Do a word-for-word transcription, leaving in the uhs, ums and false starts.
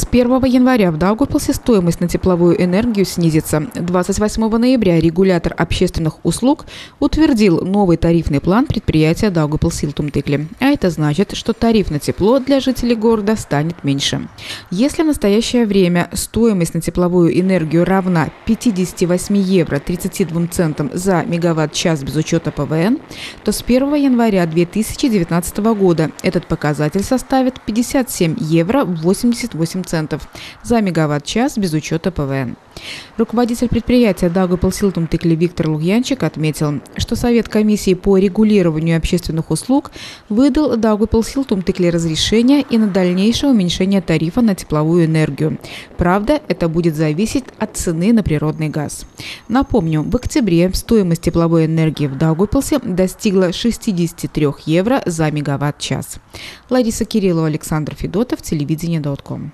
С первого января в Даугавпилсе стоимость на тепловую энергию снизится. двадцать восьмого ноября регулятор общественных услуг утвердил новый тарифный план предприятия Daugavpils siltumtīkli. А это значит, что тариф на тепло для жителей города станет меньше. Если в настоящее время стоимость на тепловую энергию равна пятидесяти восьми евро тридцати двум центам за мегаватт-час без учета ПВН, то с первого января две тысячи девятнадцатого года этот показатель составит пятьдесят семь евро восемьдесят восемь центов за мегаватт-час без учета ПВН. Руководитель предприятия Daugavpils siltumtīkli Виктор Лугьянчик отметил, что Совет комиссии по регулированию общественных услуг выдал Daugavpils siltumtīkli разрешение и на дальнейшее уменьшение тарифа на тепловую энергию. Правда, это будет зависеть от цены на природный газ. Напомню, в октябре стоимость тепловой энергии в Даугавпилсе достигла шестидесяти трёх евро за мегаватт-час. Лариса Кириллова, Александр Федотов, телевидение точка ком.